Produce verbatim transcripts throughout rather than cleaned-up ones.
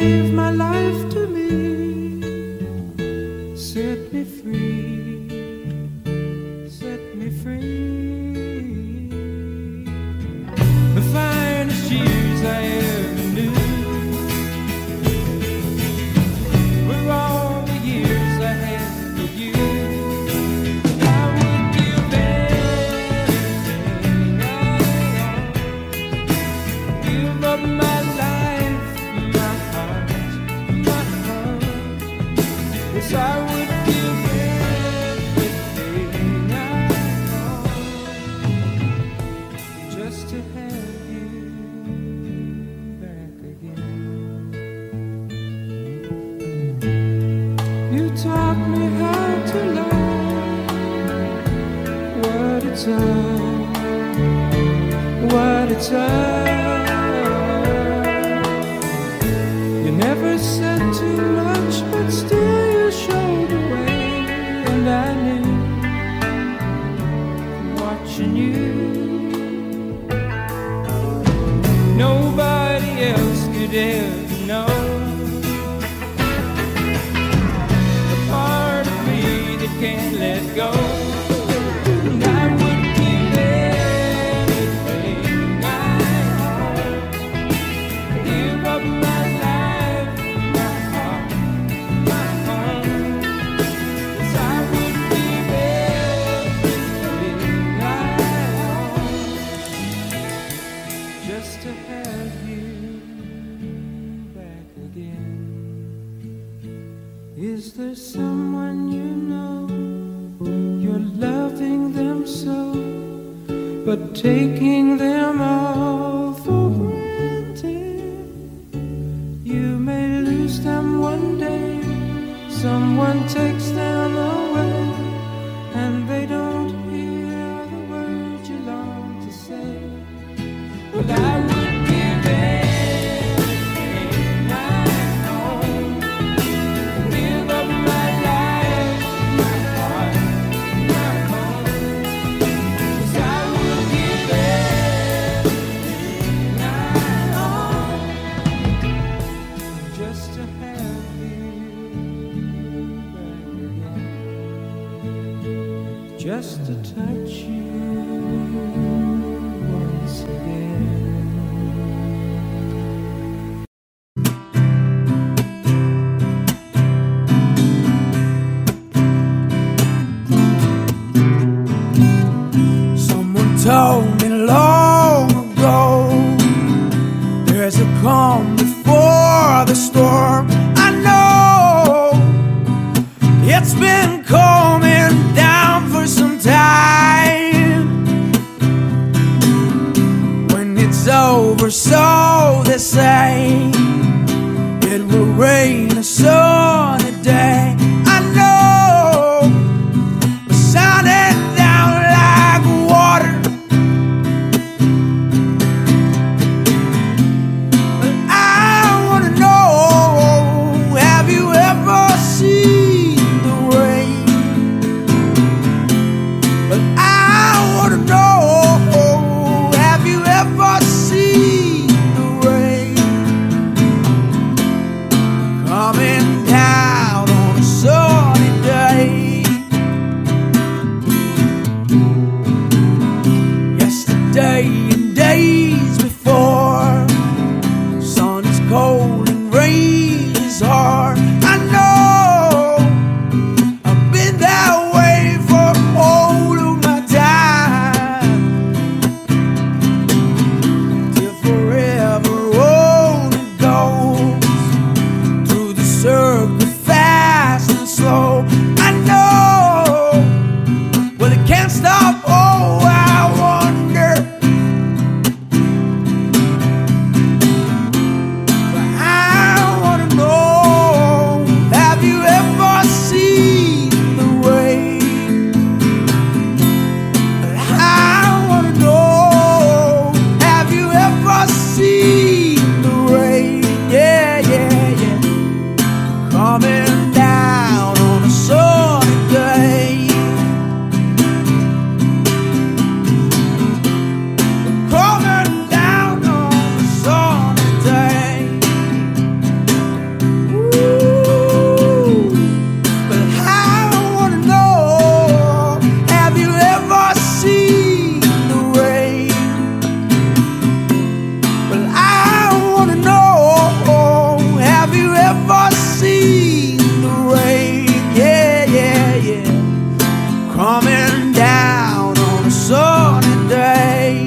gave my life to me, set me free, set me free. The finest years I ever knew were all the years I had with you. I would give everything I want, give up my I would give everything I want just to have you back again. You taught me how to love, what it's all, what it's all. You never said too much, but still I knew, watching you, nobody else could ever know the part of me that can't let go. Is there someone you know, you're loving them so, but taking them all for granted? You may lose them one day, someone takes them away, and they don't hear the words you long to say. Well, I would give in. Just to touch you once again. Someone told me long ago, there's a calm before the storm. I know it's been calming down for some time. When it's over, so they say, it will rain a sunny day. I know the sun is down like water, but I wanna know, have you ever seen down on coming down on a sunny day.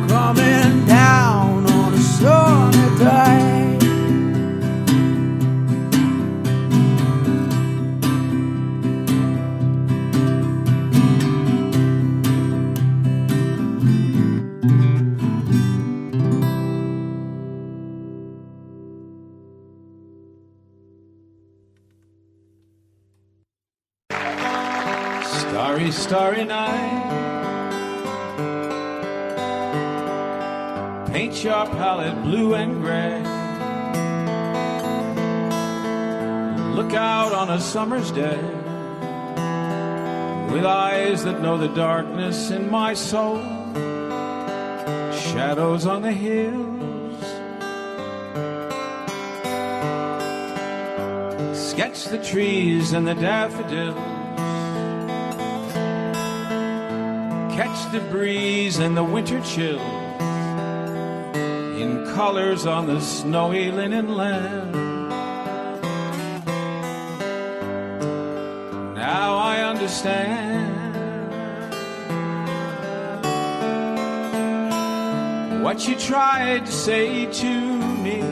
We're coming down on a sunny starry night. Paint your palette blue and gray. Look out on a summer's day with eyes that know the darkness in my soul. Shadows on the hills. Sketch the trees and the daffodils. Catch the breeze and the winter chill in colors on the snowy linen land. Now I understand what you tried to say to me,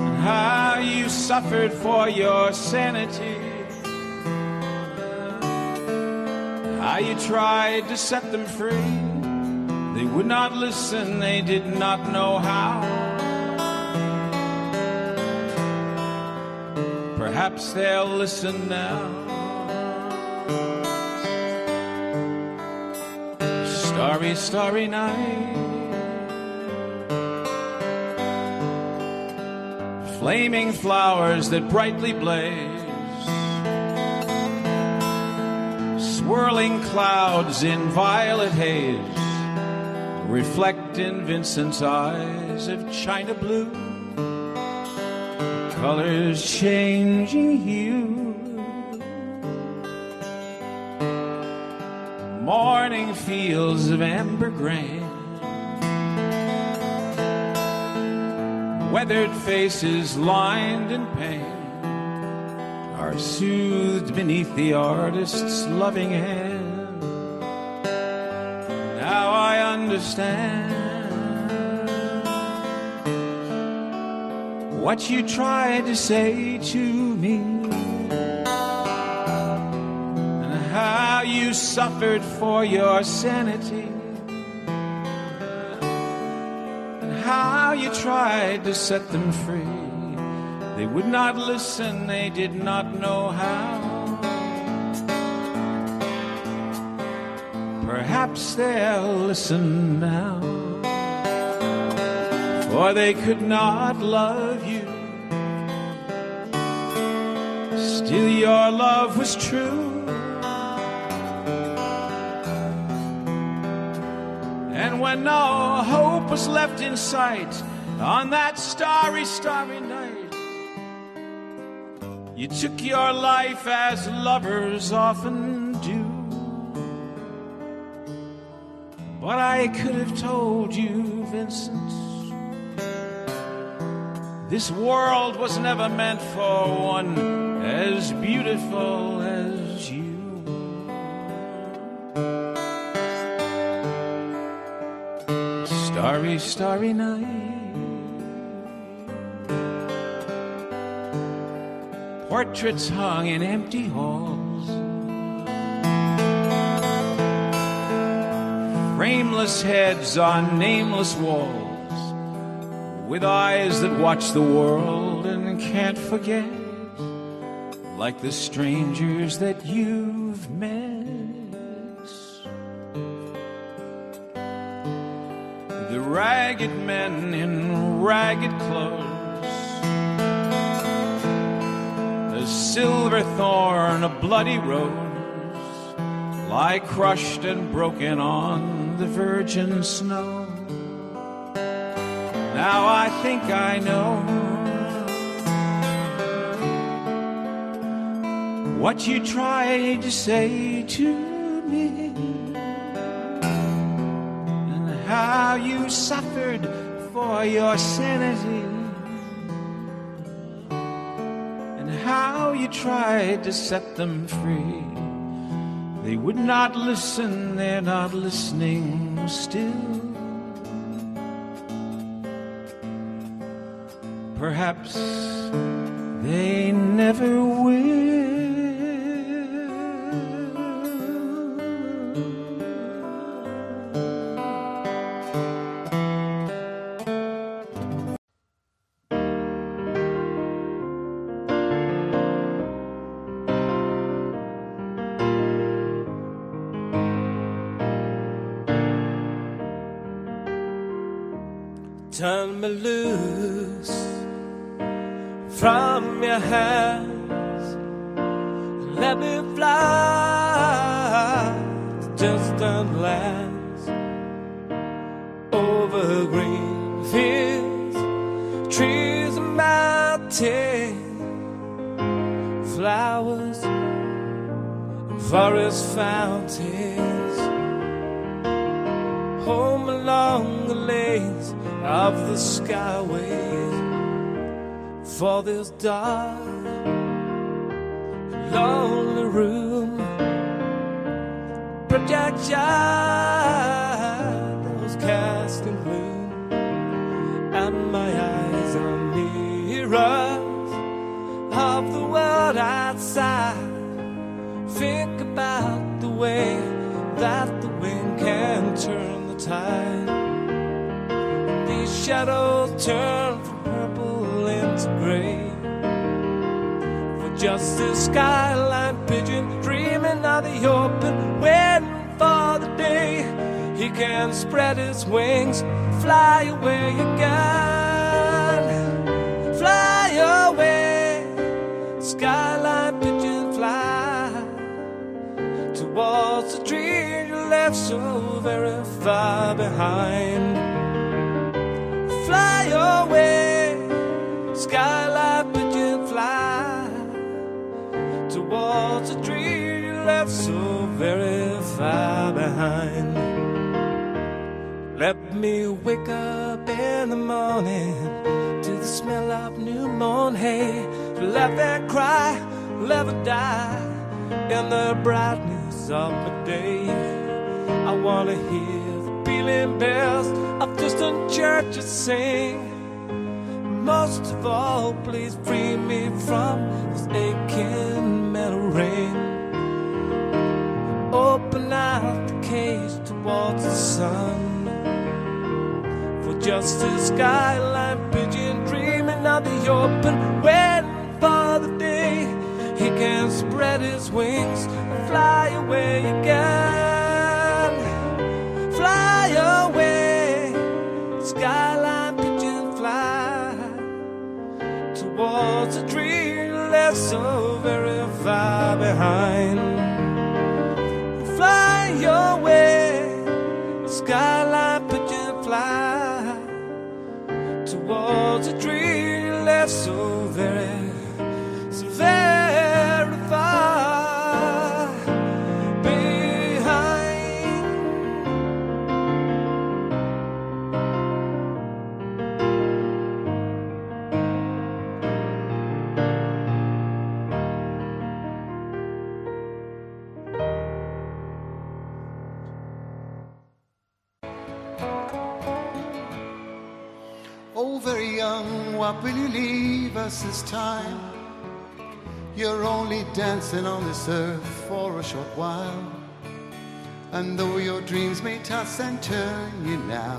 and how you suffered for your sanity. How you tried to set them free. They would not listen, they did not know how. Perhaps they'll listen now. Starry, starry night. Flaming flowers that brightly blaze. Swirling clouds in violet haze reflect in Vincent's eyes of china blue. Colors changing hue. Morning fields of amber grain. Weathered faces lined in pain are soothed beneath the artist's loving hand. Now I understand what you tried to say to me, and how you suffered for your sanity, and how you tried to set them free. They would not listen, they did not know how. Perhaps they'll listen now. For they could not love you. Still your love was true. And when no hope was left in sight, on that starry, starry night, you took your life as lovers often do. But I could have told you, Vincent, this world was never meant for one as beautiful as you. Starry, starry night. Portraits hung in empty halls. Frameless heads on nameless walls, with eyes that watch the world and can't forget, like the strangers that you've met. The ragged men in ragged clothes, a silver thorn, a bloody rose, lie crushed and broken on the virgin snow. Now I think I know what you tried to say to me, and how you suffered for your sanity, and how you tried to set them free. They would not listen, they're not listening still. Perhaps they never will. Turn me loose from your hands, and let me fly to distant lands, over green fields, trees and mountains, flowers and forest fountains, home along the lanes of the skyways. For this dark, lonely room, project shadows cast in gloom, and my eyes are mirrors of the world outside. Think about the way that the wind can turn the tide. These shadows turn from purple into grey, for just this skyline pigeon dreaming of the open, waiting for the day he can spread his wings, fly away again, fly away, skyline pigeon, fly towards the dream you left so very far behind. Fly away, skyline pigeon, fly towards a dream you left so very far behind. Let me wake up in the morning to the smell of new mown hay, laugh and cry, laugh and die in the brightness of the day. I wanna hear pealing bells of distant churches sing. Most of all, please free me from this aching metal rain. Open out the cage towards the sun, for just a skyline pigeon dreaming of the open, waiting for the day he can spread his wings and fly away again. Fly away, skyline pigeon, fly towards a dream left so very far behind. Fly away, skyline pigeon, fly towards a dream left so very, so very far. What will you leave us this time? You're only dancing on this earth for a short while, and though your dreams may toss and turn you now,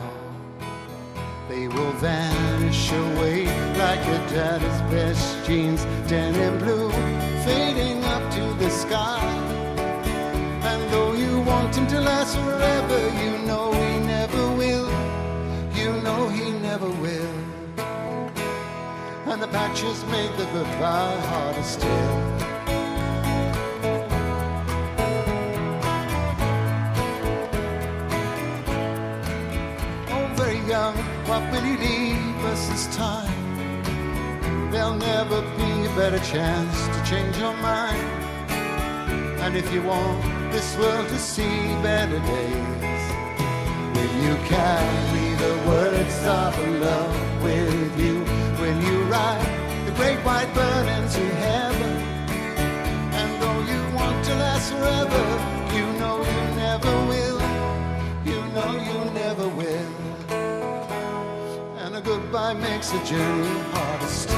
they will vanish away like your daddy's best jeans, denim blue, fading up to the sky. And though you want him to last forever, you know he never will. You know he never will. And the patches make the goodbye harder still. Oh, very young, what will you leave us this time? There'll never be a better chance to change your mind. And if you want this world to see better days, will you carry the words of love with you? Will you ride the great white bird into heaven? joy makes the journey harder still.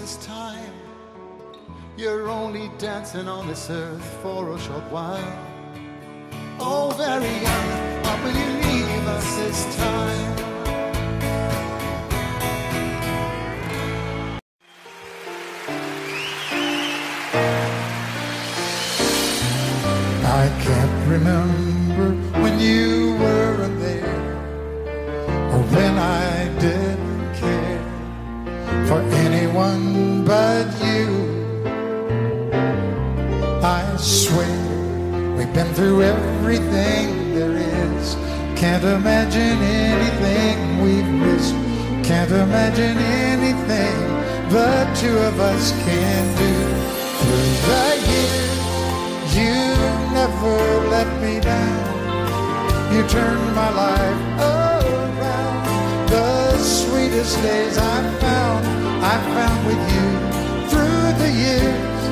This time you're only dancing on this earth for a short while. Oh, very young, why will you leave us this time? I can't remember when you weren't there, or when I didn't care for anyone but you. I swear we've been through everything there is. Can't imagine anything we've missed. Can't imagine anything the two of us can do. Through the years, you never let me down. You turned my life around. The sweetest days I've found, I found with you. Through the years,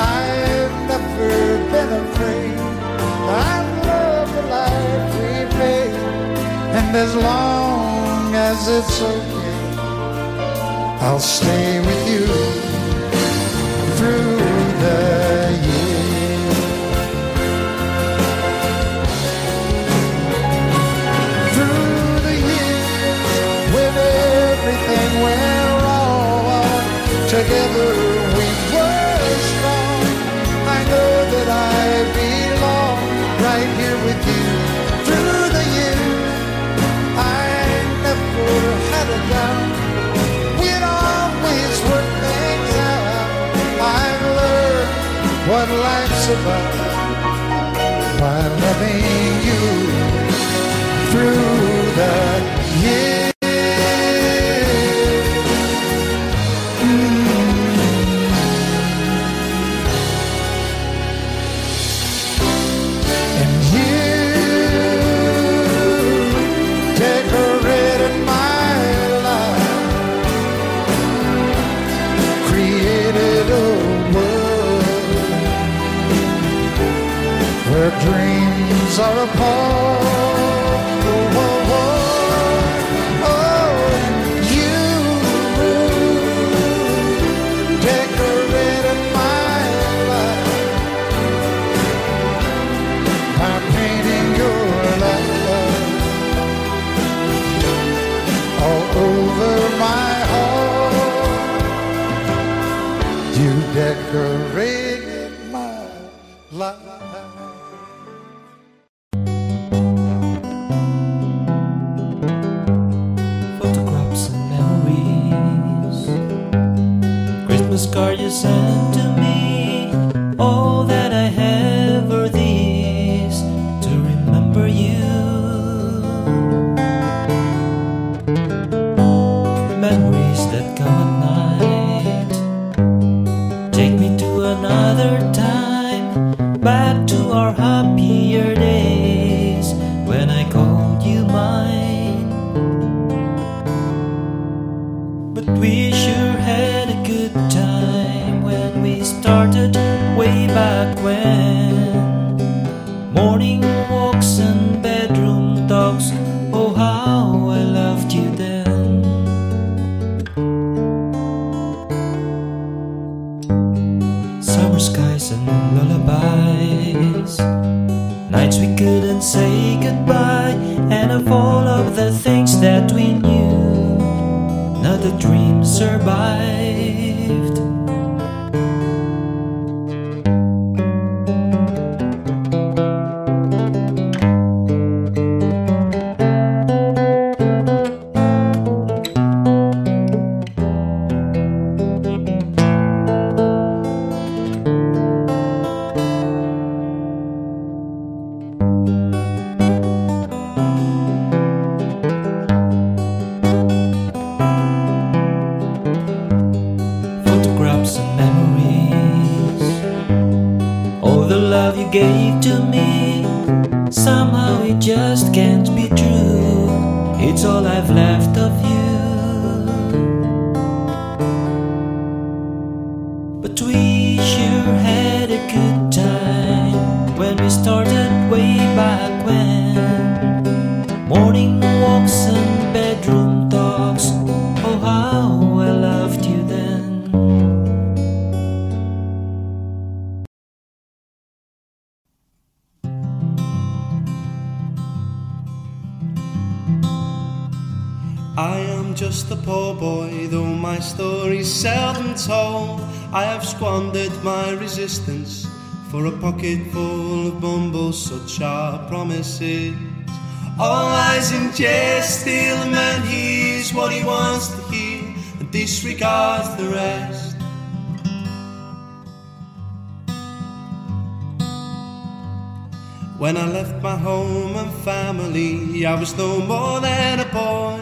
I've never been afraid. I love the life we made, and as long as it's okay, I'll stay with you through the years. Together we were strong. I know that I belong right here with you. Through the years, I never had a doubt. We'd always work things out. I've learned what life's about by loving you through the years. Dreams are apart. Oh, oh, oh, oh. You decorated my life by painting your love all over my heart. You decorated my life. Card you sent to me, all that I have are these to remember you. Memories that come at night take me to another time, back to our happier days when I called you mine. But we sure had a good time started way back when. Morning walks and bedroom talks, oh how I loved you then. Summer skies and lullabies, nights we couldn't say goodbye, and of all of the things that we knew, not a dream survived. just can't be true. It's all I've left of you. But we sure had a good time when we started way back when. Morning walks and bedroom talks, oh how I loved you then. I am just a poor boy, though my story's seldom told. I have squandered my resistance for a pocket full of mumbles, such are promises. All lies and jest, still a man hears what he wants to hear and disregards the rest. When I left my home and family, I was no more than a boy,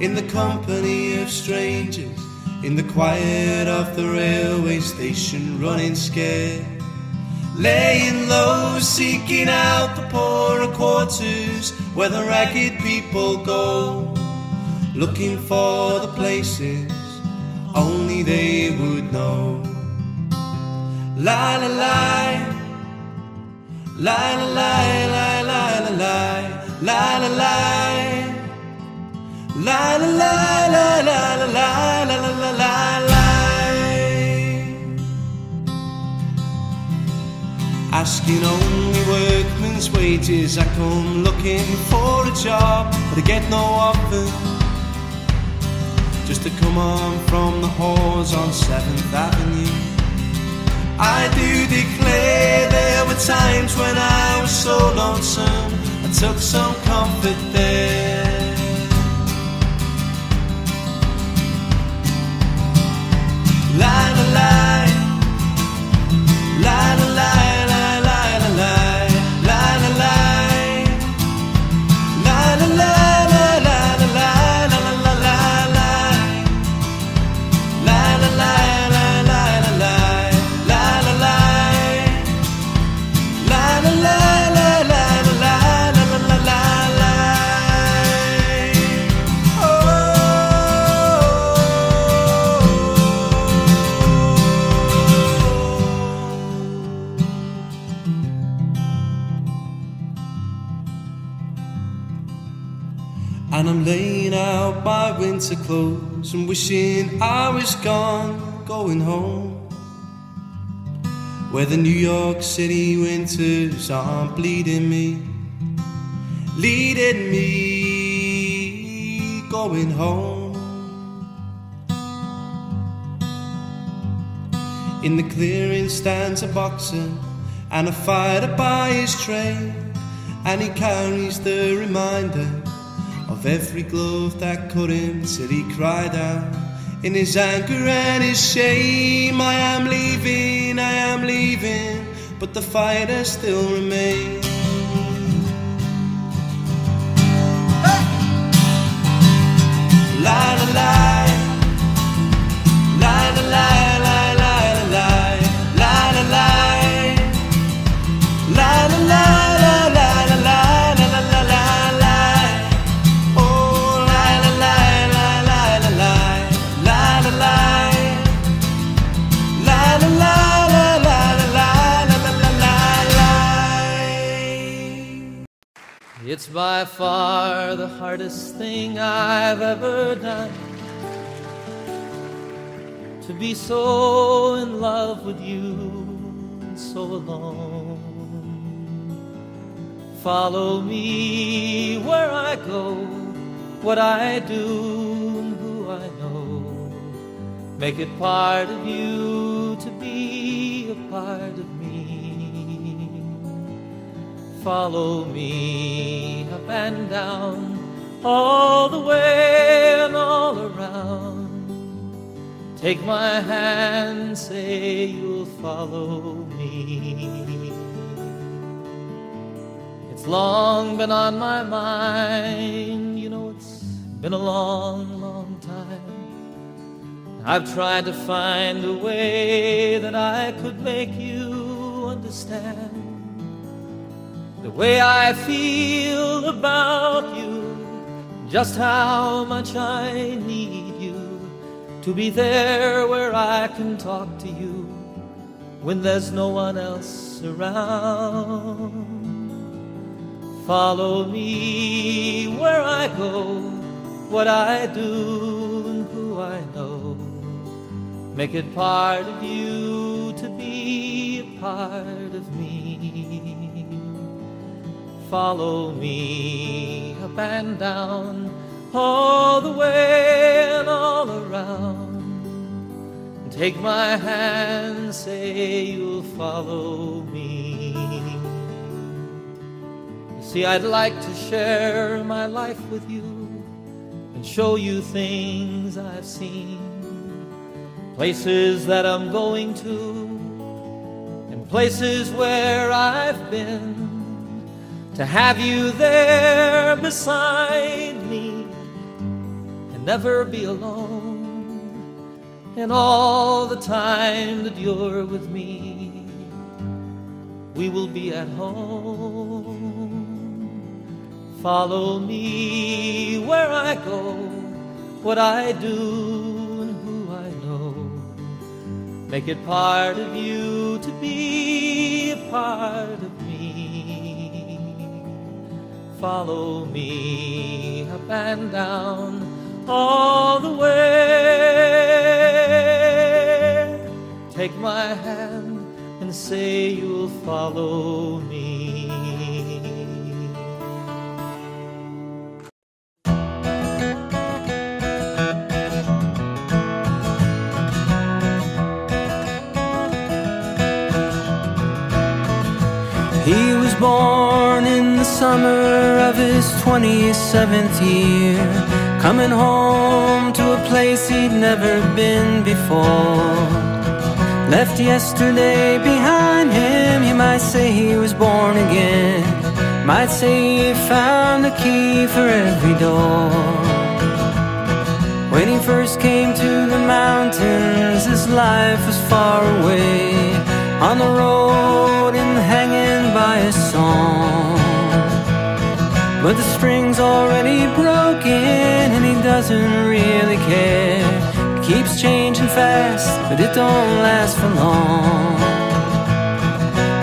in the company of strangers, in the quiet of the railway station, running scared, laying low, seeking out the poorer quarters where the ragged people go, looking for the places only they would know. La la la, la la la la la la la la la. La la la la la la la la la la la. Asking only workman's wages, I come looking for a job, but I get no offer. Just to come on from the whores on seventh Avenue. I do declare there were times when I was so lonesome, I took some comfort there. La la la, la la la la la la la la la la la la la la la la la winter clothes and wishing I was gone, going home, where the New York City winters aren't bleeding me, leading me, going home. In the clearing stands a boxer and a fighter by his trade, and he carries the reminder of every glove that cut him till he cried out in his anger and his shame. I am leaving, I am leaving, but the fighter still remains. Hey! La la la, la la la la la la la la la la la la. It's by far the hardest thing I've ever done, to be so in love with you and so alone. Follow me where I go, what I do and who I know. Make it part of you to be a part of me. Follow me up and down, all the way and all around. Take my hand, say you'll follow me. It's long been on my mind, you know it's been a long, long time. I've tried to find a way that I could make you understand. the way I feel about you, just how much I need you, to be there where I can talk to you when there's no one else around. Follow me where I go, what I do and who I know. Make it part of you to be a part of me. Follow me up and down, all the way and all around. Take my hand, say you'll follow me. You see, I'd like to share my life with you and show you things I've seen, places that I'm going to and places where I've been. To have you there beside me and never be alone, and all the time that you're with me we will be at home. Follow me where I go, what I do, make it part of you to be a part of me. Follow me up and down, all the way. Take my hand and say you'll follow me. He was born in the summer of his twenty-seventh year, coming home to a place he'd never been before. Left yesterday behind him, you might say he was born again. Might say he found the key for every door. When he first came to the mountains, his life was far away, on the road and hanging by a song. But the string's already broken and he doesn't really care. It keeps changing fast, but it don't last for long.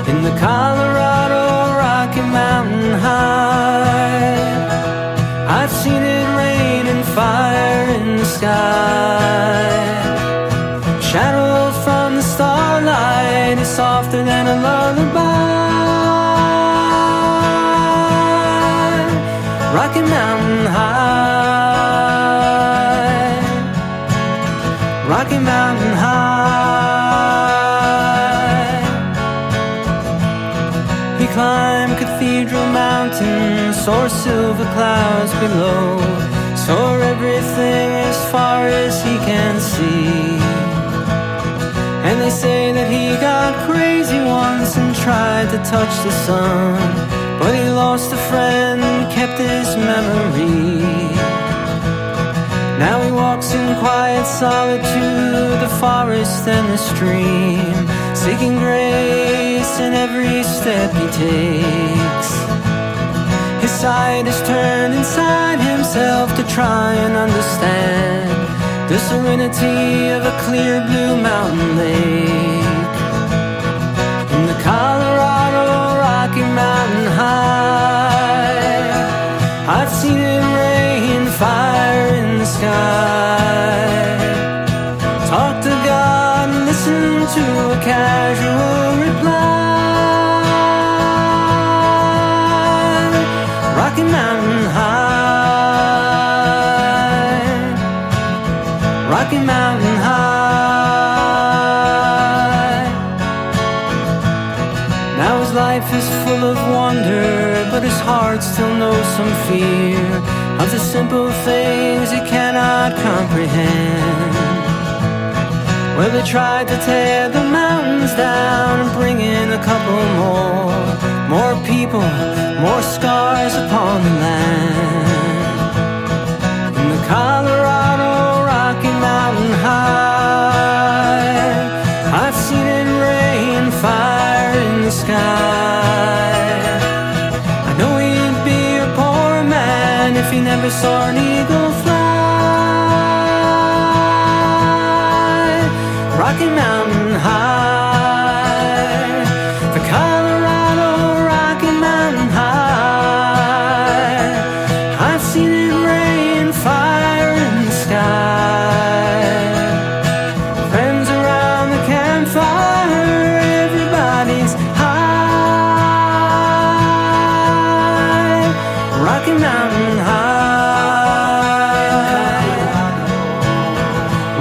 In the Colorado Rocky Mountain High, I've seen it rain and fire in the sky. Shadow from the starlight is softer than a lullaby. Rocky Mountain High, Rocky Mountain High. He climbed Cathedral Mountain, saw silver clouds below, saw everything as far as he can see. And they say that he got crazy once and tried to touch the sun, but he lost a friend and kept his memory. Now he walks in quiet solitude, the forest and the stream, seeking grace in every step he takes. His sight is turned inside himself to try and understand the serenity of a clear blue mountain lake. In the Colorado Rocky Mountain High, I've seen it rain, fire in the sky. Talk to God and listen to a casual reply. Rocky Mountain High, Rocky Mountain High. Life is full of wonder, but his heart still knows some fear of the simple things he cannot comprehend. Well, they tried to tear the mountains down and bring in a couple more, more people, more scars upon the land. In the Colorado Rocky Mountain High, I've seen it rain, fire in the sky. if you never saw an eagle fly? Rocky Mountain High, for Colorado, Rocky Mountain High. I've seen it rain, fire in the sky. Friends around the campfire, everybody's high. Rocky Mountain High,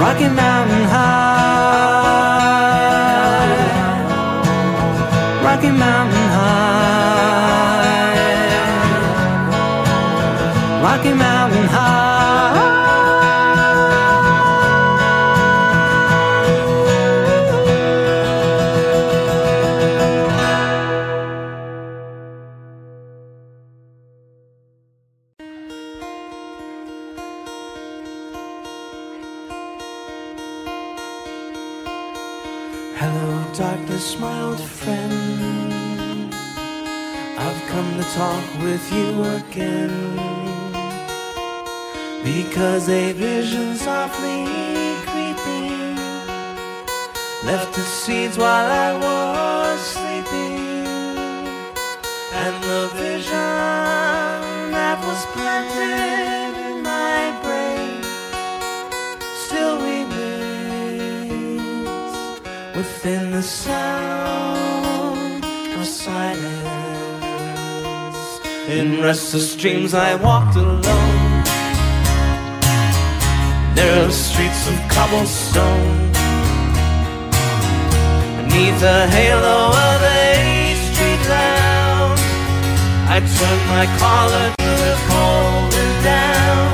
Rocky Mountain High, Rocky Mountain High, Rocky Mountain High. Hello darkness, my old friend, I've come to talk with you again, because a vision softly creeping left its seeds while I was sleeping, and the vision that was planted in my brain still within the sound of silence. In restless dreams I walked alone, narrow streets of cobblestone, beneath the halo of a street lamp. I turned my collar to the cold and down,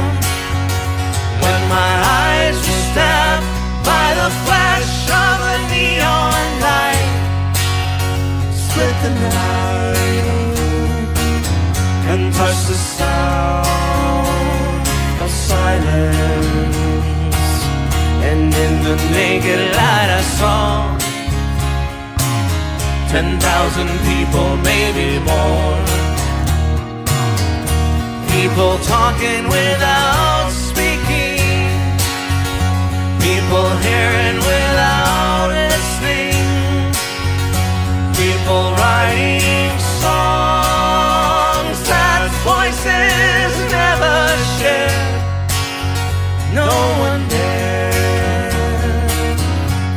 when my eyes were stabbed by the flash of a neon light, split the night and touched the sound of silence. And in the naked light I saw ten thousand people, maybe more, people talking without speaking, people hearing without listening, people writing songs that voices never share. No one dared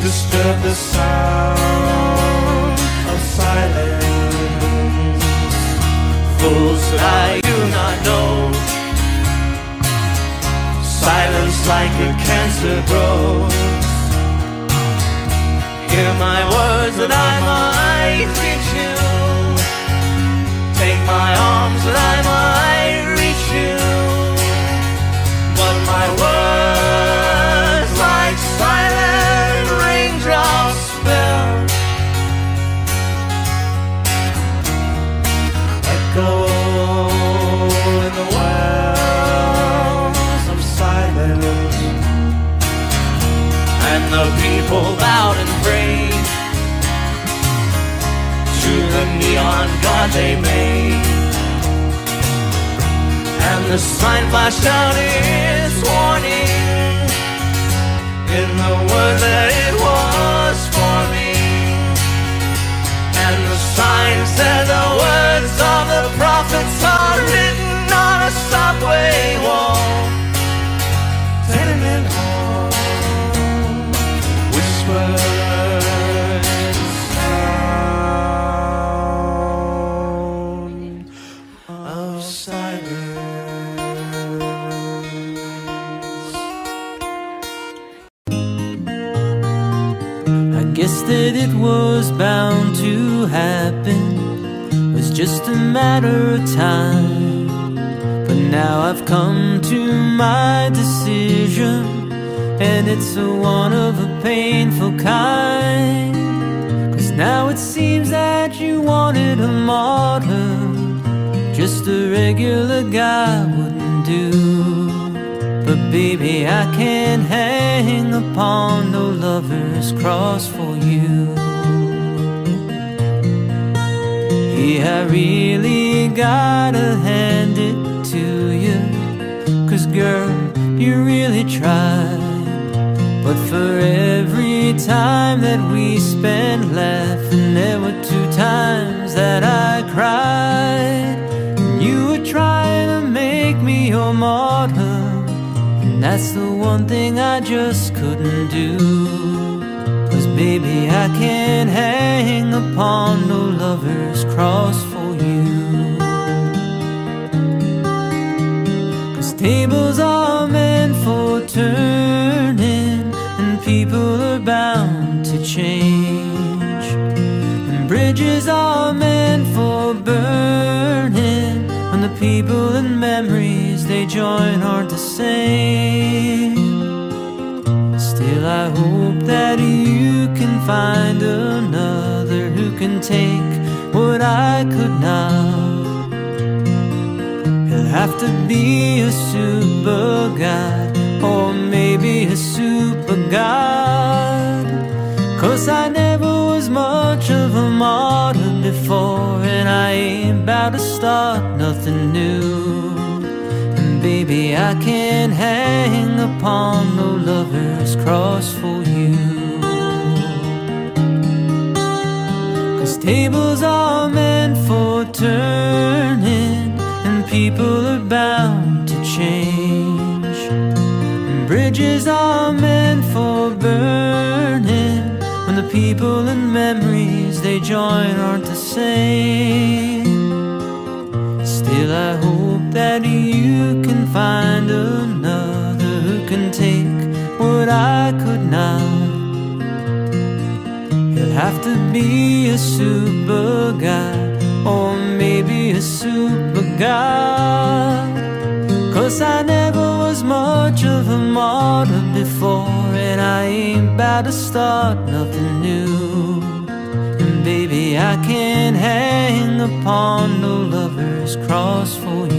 disturb the sound of silence. Fools that I do not know, silence like a cancer grows. Hear my words that I might reach you, take my arms that I might reach you, but my words like silent raindrops fell, echo in the wild silence. And the people bowed and prayed to the neon god they made, and the sign flashed out its warning in the word that it was forming, and the sign said the words of the prophets are written on a subway wall. Tenement home whispers sound of silence. I guess that it was bound to happen, was just a matter of time. Now I've come to my decision, and it's a one of a painful kind. Cause now it seems that you wanted a martyr, just a regular guy wouldn't do. But baby, I can't hang upon no lover's cross for you. Yeah, I really gotta hand it to you. really tried, but for every time that we spent laughing, there were two times that I cried. And you were trying to make me your martyr, and that's the one thing I just couldn't do. Cause baby, I can't hang upon no lover's cross for you. Cause tables are meant for turning, and people are bound to change, and bridges are meant for burning, when the people and memories they join aren't the same. Still I hope that you can find another who can take what I could not. He'll have to be a super god, or maybe a super god, cause I never was much of a martyr before, and I ain't about to start nothing new. Baby, I can't hang upon no lover's cross for you. Cause tables are meant for turning, and people are bound to change, and bridges are meant for burning, when the people and memories they join aren't the same. Still I hope that you can find another who can take what I could not. He'll have to be a super god, or maybe a super god, cause I never was much of a martyr before, and I ain't about to start nothing new. And baby, I can't hang upon no lover's cross for you.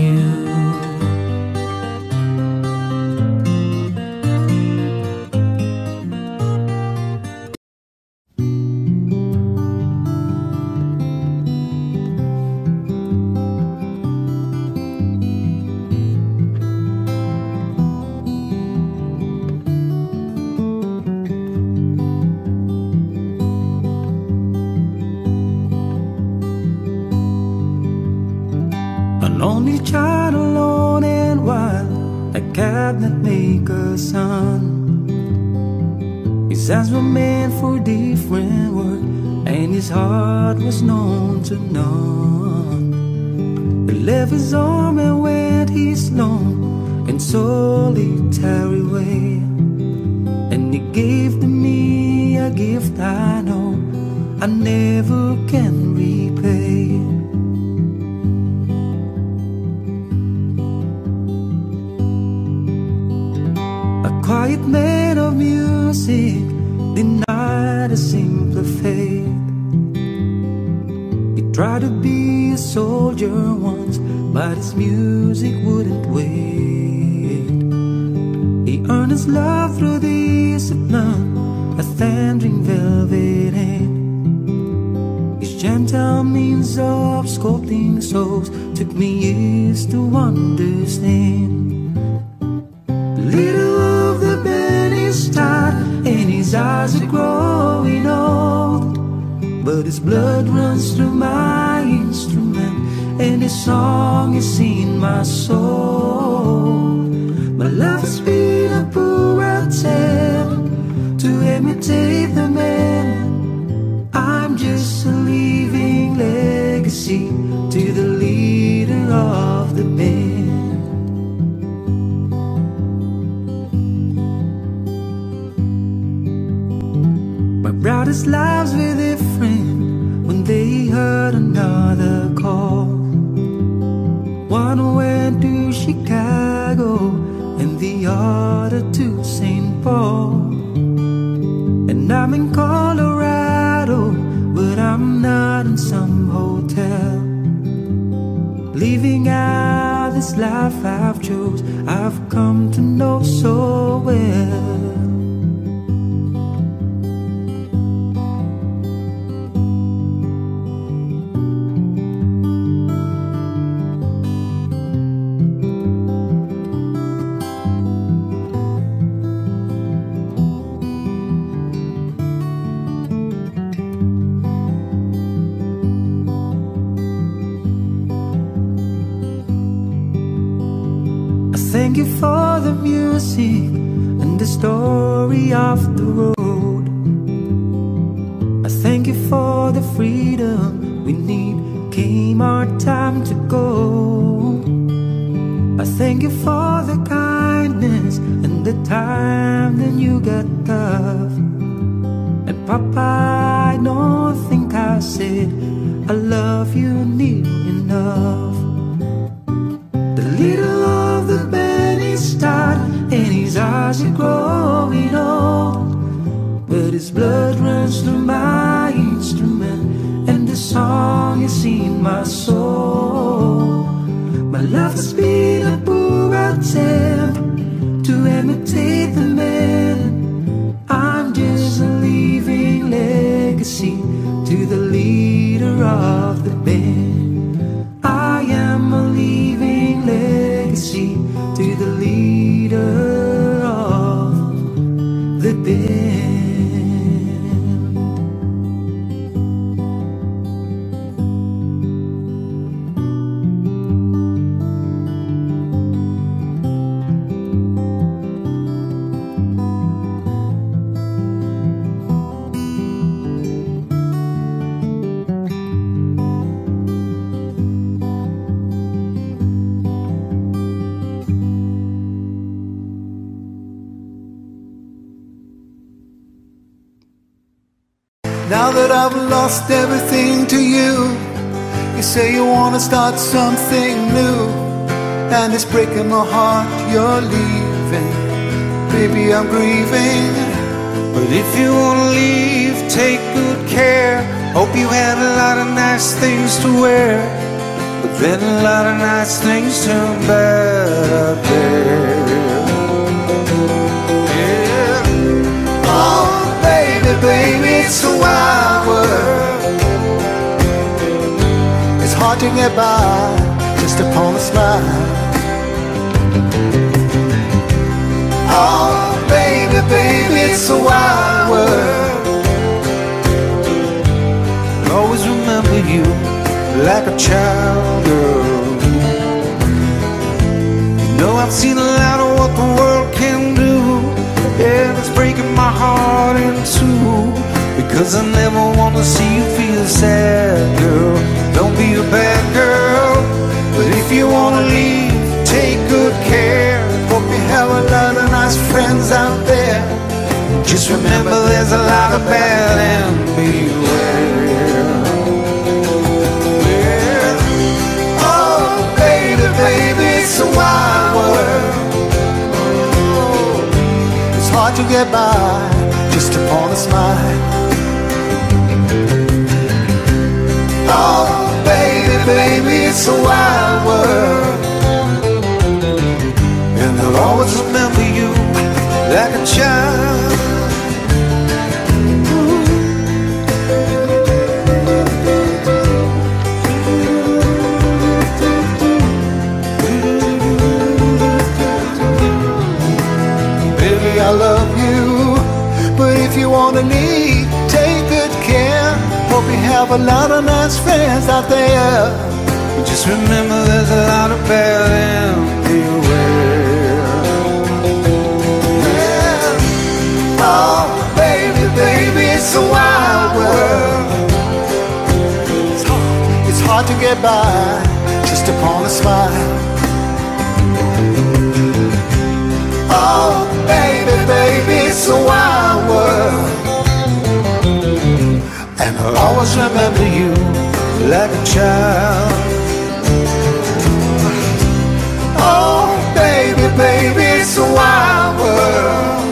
Son, his hands were made for different work, and his heart was known to none. He left his arm and went his long and solitary way, and he gave to me a gift I know I never can repay. Quiet man of music, denied a simpler fate. He tried to be a soldier once, but his music wouldn't wait. He earned his love through discipline, a thundering velvet hand. His gentle means of sculpting souls took me years to understand. Little of the band is tired, and his eyes are growing old, but his blood runs through my instrument, and his song is in my soul. My life has been a poor attempt to imitate the man. I'm just a living legacy to the leader of the band. Brothers' lives were different when they heard another call. One went to Chicago and the other to Saint Paul. And I'm in Colorado, but I'm not in some hotel. Living out this life I've chose, I've come to know so well. Thank you for the music and the story of the road. I thank you for the freedom we need, came our time to go. I thank you for the kindness and the time that you got tough. And Papa, I don't think I said I love you near enough. The little of the band is tired, and his eyes are growing old, but his blood runs through my instrument, and the song is in my soul. My love has been a poor attempt to imitate the man. I'm just a living legacy to the leader of the band. I am a living legacy to the leader of the band. Now that I've lost everything to you, you say you wanna start something new, and it's breaking my heart you're leaving. Baby, I'm grieving. But if you wanna leave, take good care. Hope you had a lot of nice things to wear, but then a lot of nice things turn bad out there. Yeah. Oh, baby, baby, it's a wild world. It's hard to get by just upon a smile. Oh, baby, baby, it's a wild world. I'll always remember you like a child, girl. You know I've seen a lot of what the world can do, and it's breaking my heart in two. Because I never wanna see you feel sad, girl. Don't be a bad girl. But if you wanna leave, take good care. Hope you have a lot of nice friends out there. Just remember there's a lot of bad, and beware. Yeah. Oh, baby, baby, it's a wild world. Oh, it's hard to get by just upon a smile. Oh, baby, baby, it's a wild world. And I'll always remember you like a child. Ooh. Baby, I love you. But if you wanna leave, take good care. Hope you have a lot of nice friends out there, but just remember there's a lot of bad, and beware. Yeah. Oh, baby, baby, it's a wild world. It's hard, it's hard to get by just upon a smile. Oh, baby, baby, it's a wild world. And I'll always remember you like a child. Oh, baby, baby, it's a wild world.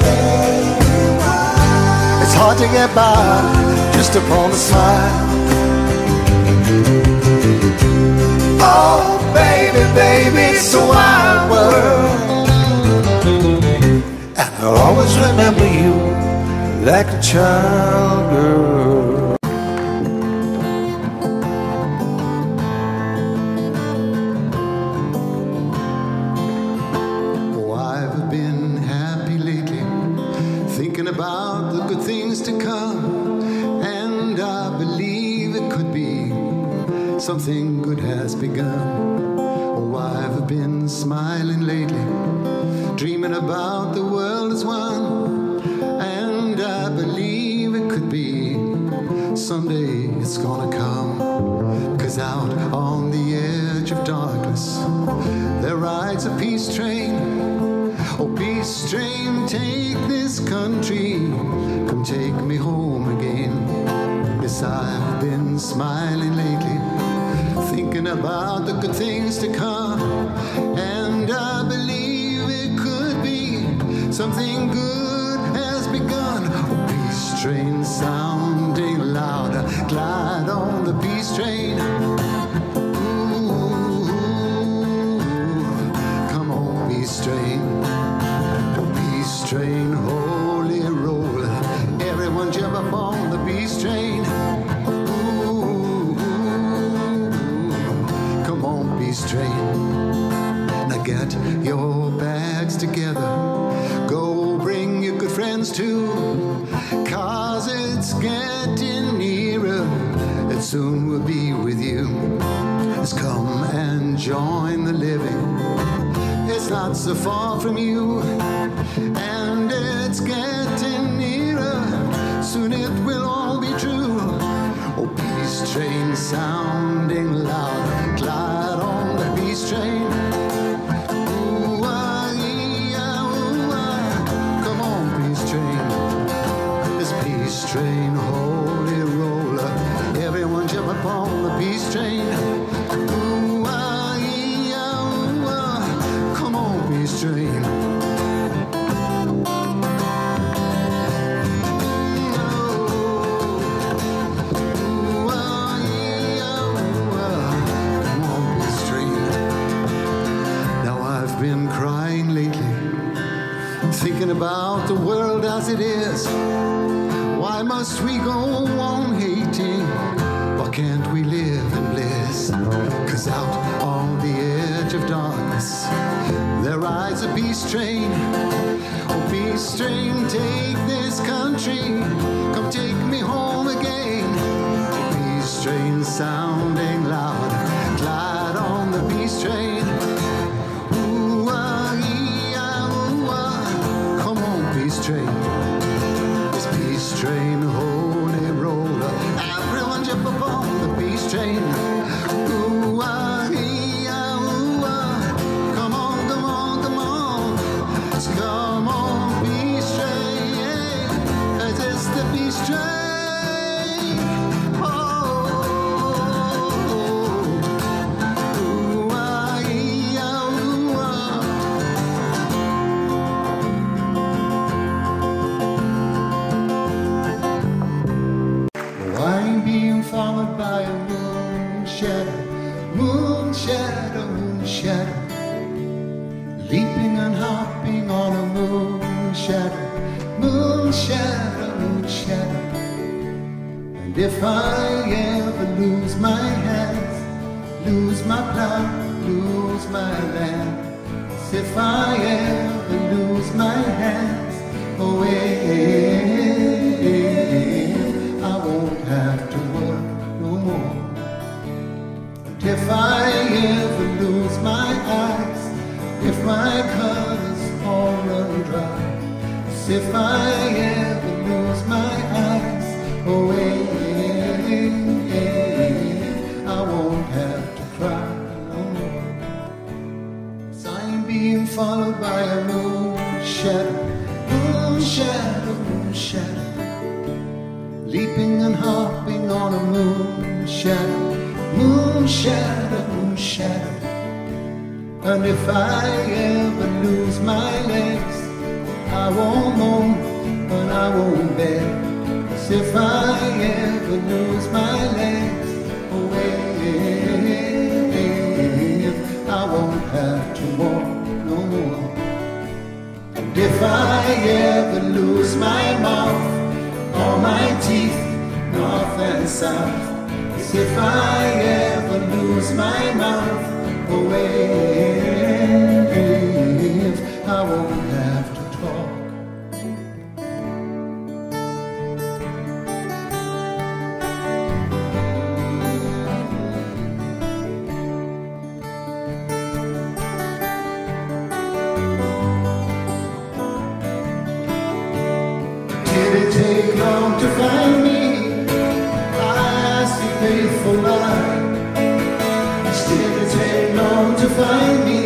It's hard to get by just upon a smile. Oh, baby, baby, it's a wild world. And I'll always remember you like a child, girl. Something good has begun. Oh, I've I've been smiling lately, dreaming about the world as one, and I believe it could be, someday it's gonna come, 'cause out on the edge of darkness, there rides a peace train, oh peace train, take this country, come take me home again, yes I've been smiling lately, thinking about the good things to come, and I believe it could be something good has begun. Oh, peace train sounding louder, glide on the peace train. Ooh, come on, peace train. Oh, peace train, holy roller. Everyone jump up on the peace train. Train. Now get your bags together, go bring your good friends too, 'cause it's getting nearer, it soon will be with you. Let's come and join the living, it's not so far from you, and it's getting nearer, soon it will all be true. Oh, peace train sounding loud, glide on peace train, ooh-ah-ee-ah-ooh-ah, come on peace train, this peace train, holy roller, everyone jump up on the peace train, ooh-ah-ee-ah-ooh-ah, come on peace train. Been crying lately, thinking about the world as it is. Why must we go on hating? Why can't we live in bliss? 'Cause out on the edge of darkness, there rides a peace train. Oh, peace train, take this country, come take me home again. Peace train sounding loud, glide on the peace train. Train. This peace train, holy roller, everyone jump up on the peace train. Ooh-ah, ee-ah, ooh-ah, come on, come on, come on, let's come on, peace train, 'cause it's the peace train. Moonshadow, moonshadow, leaping and hopping on a moonshadow, moonshadow, moonshadow. And if I ever lose my hands, lose my plow, lose my land, as if I ever lose my hands, oh, eh, eh, eh, eh, I won't have to work no more. If I ever lose my eyes, if my colors all run dry, if I ever lose my eyes, oh, eh, eh, eh, I won't have to cry no more. 'Cause I'm being followed by a moon shadow, moon shadow, moon shadow, leaping and hopping on a moon shadow. Moon shadow, moon shadow. And if I ever lose my legs, I won't moan and I won't beg. 'Cause if I ever lose my legs, oh, if I won't have to walk no more. And if I ever lose my mouth, all my teeth, north and south, if I ever lose my mouth, oh, if I won't have to talk. come to find me. I ask you faithful life, still it's taken long to find me.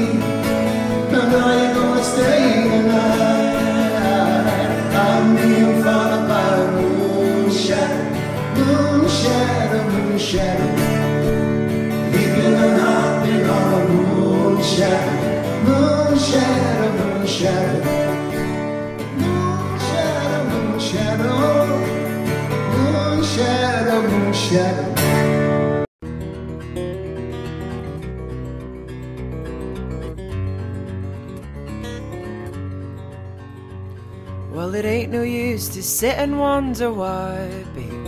But now you're gonna stay the night. I'm being followed by a moonshadow, moonshadow, moonshadow. Leaping and hopping on a moonshadow, moonshadow, moonshadow. Shadow, moon shadow. Well, it ain't no use to sit and wonder why, babe,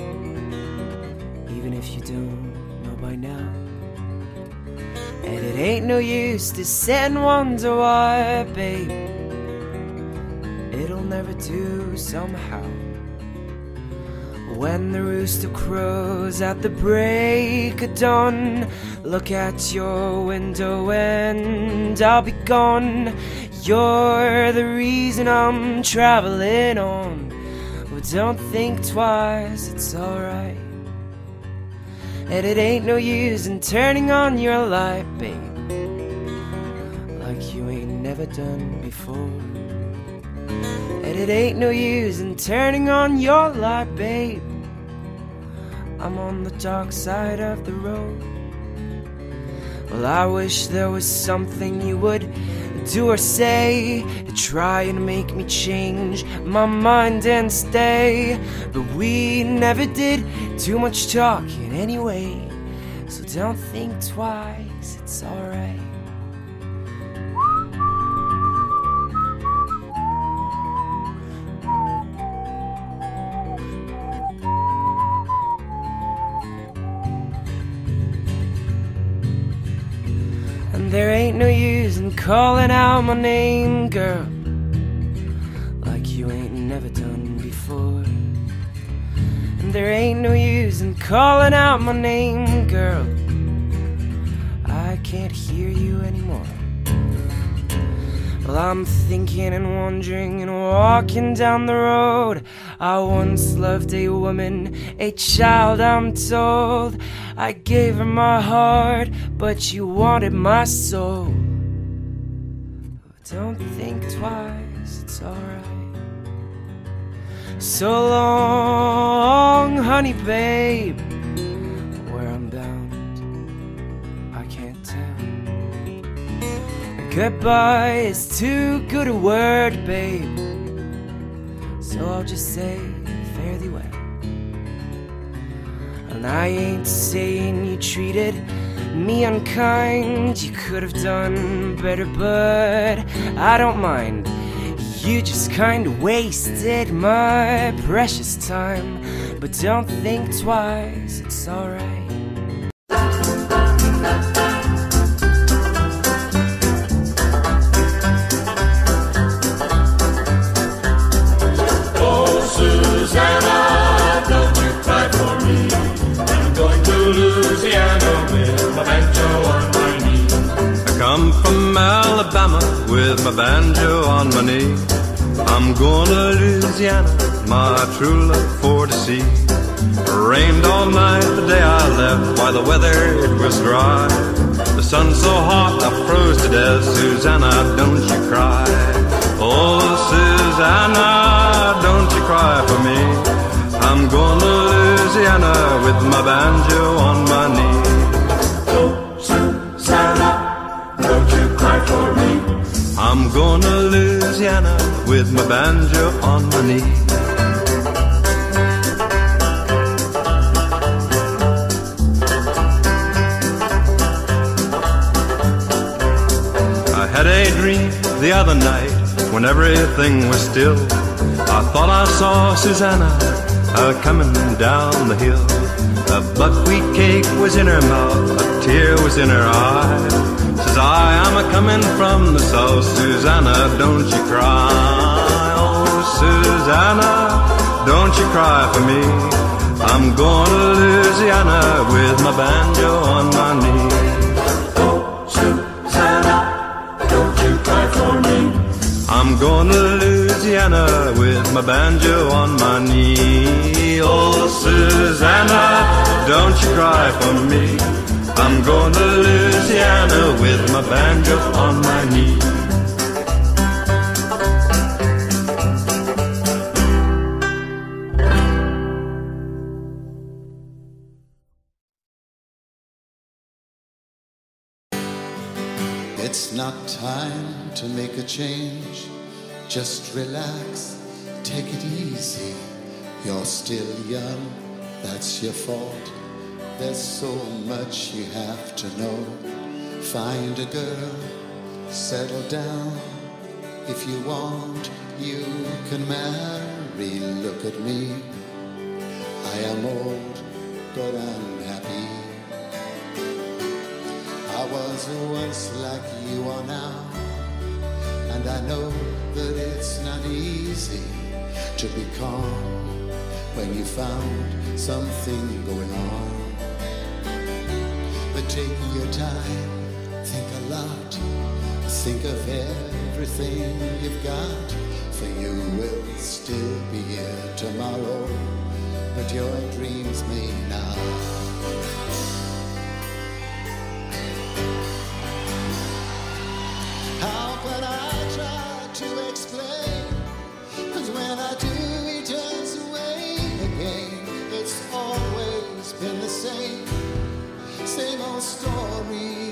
even if you don't know by now. And it ain't no use to sit and wonder why, babe, it'll never do somehow. When the rooster crows at the break of dawn, look at your window and I'll be gone. You're the reason I'm traveling on. Well, don't think twice, it's alright. And it ain't no use in turning on your light, babe, like you ain't never done before. And it ain't no use in turning on your light, babe, I'm on the dark side of the road. Well, I wish there was something you would do or say to try and make me change my mind and stay. But we never did, too much talking anyway. So don't think twice, it's alright. There ain't no use in calling out my name, girl, like you ain't never done before. And there ain't no use in calling out my name, girl, I can't hear you anymore. Well, I'm thinking and wondering and walking down the road. I once loved a woman, a child, I'm told. I gave her my heart, but she wanted my soul. Don't think twice, it's alright. So long, honey, babe, where I'm bound, I can't tell. Goodbye is too good a word, babe, so I'll just say, fare thee well. And I ain't saying you treated me unkind, you could have done better, but I don't mind. You just kinda wasted my precious time, but don't think twice, it's alright. Susana, don't you cry for me. I'm going to Louisiana with my banjo on my knee. I come from Alabama with my banjo on my knee. I'm going to Louisiana, my true love for to see. Rained all night the day I left, while the weather it was dry. The sun's so hot I froze to death. Susana, don't you cry. Oh, Susana, don't you cry for me. I'm going to Louisiana with my banjo on my knee. Oh, Susana, don't you cry for me. I'm going to Louisiana with my banjo on my knee. I had a dream the other night when everything was still. I thought I saw Susana uh, coming down the hill. A buckwheat cake was in her mouth, a tear was in her eye. Says I, I'm a-coming from the south, Susana, don't you cry. Oh, Susana, don't you cry for me. I'm going to Louisiana with my banjo on my knee. I'm going to Louisiana with my banjo on my knee. Oh, Susanna, don't you cry for me. I'm going to Louisiana with my banjo on my knee. It's not time to make a change. Just relax, take it easy. You're still young, that's your fault. There's so much you have to know. Find a girl, settle down. If you want, you can marry. Look at me, I am old, but I'm happy. I was once like you are now, and I know that it's not easy to be calm when you found something going on. But take your time, think a lot, think of everything you've got, for you will still be here tomorrow, but your dreams may not. How can I try to explain? 'Cause when I do, he turns away again. It's always been the same. Same old story.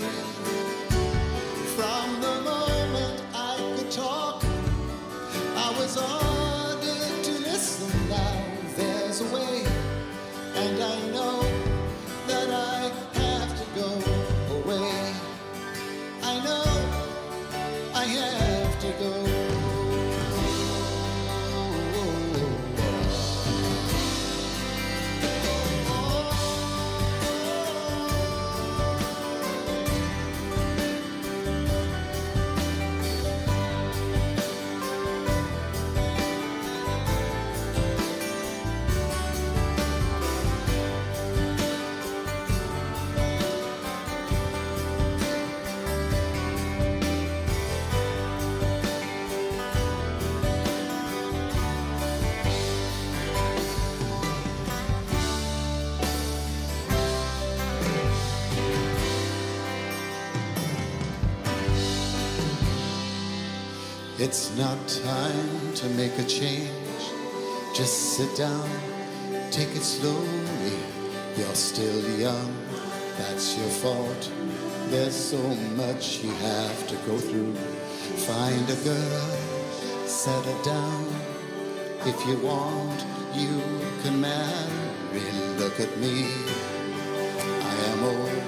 From the moment I could talk, I was ordered to listen. Now there's a way, and I know that I have to go away. I know I have to go. It's not time to make a change. Just sit down, take it slowly. You're still young, that's your fault. There's so much you have to go through. Find a girl, settle down. If you want, you can marry. Look at me, I am old.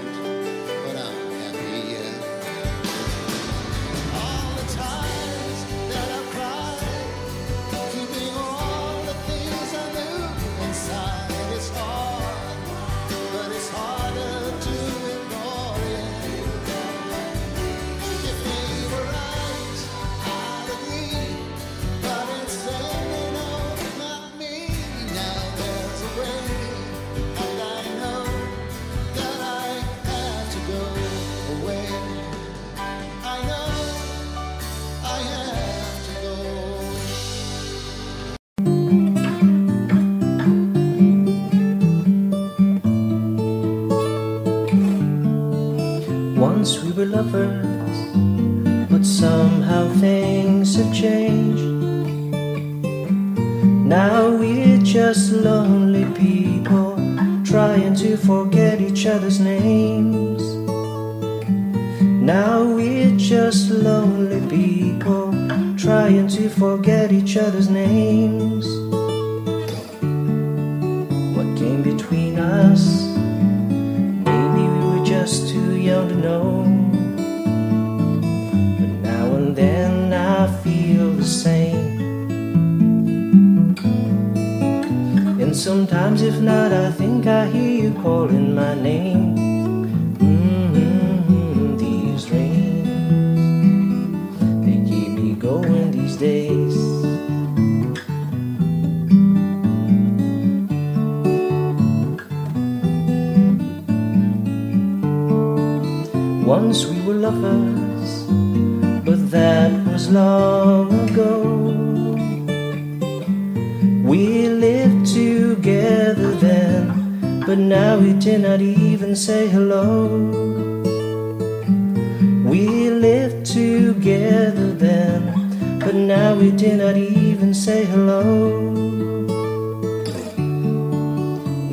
Lovers, but somehow things have changed. Now we're just lonely people trying to forget each other's names. Now we're just lonely people trying to forget each other's names. What came between us? Maybe we were just too young to know. Then I feel the same. And sometimes, if not, I think I hear you calling my name. Mm-hmm. These rains, they keep me going these days. Once we were lovers, that was long ago. but now he did not even say hello. We lived together then, but now he did not even say hello.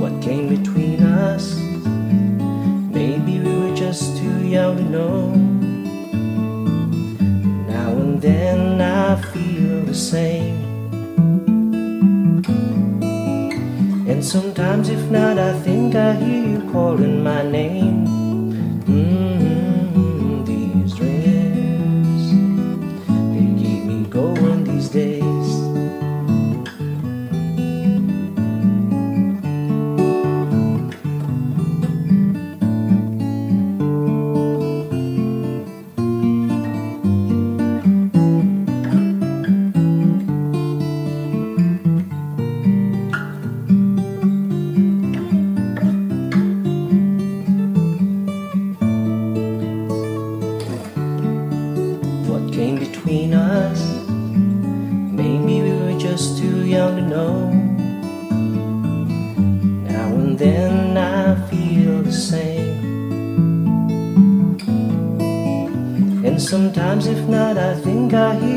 What came between us? Maybe we were just too young to know. Now and then I feel the same, and sometimes if not, I think I hear you calling my name. Mm-hmm. These dreams, they keep me going these days. Sometimes if not, I think I hear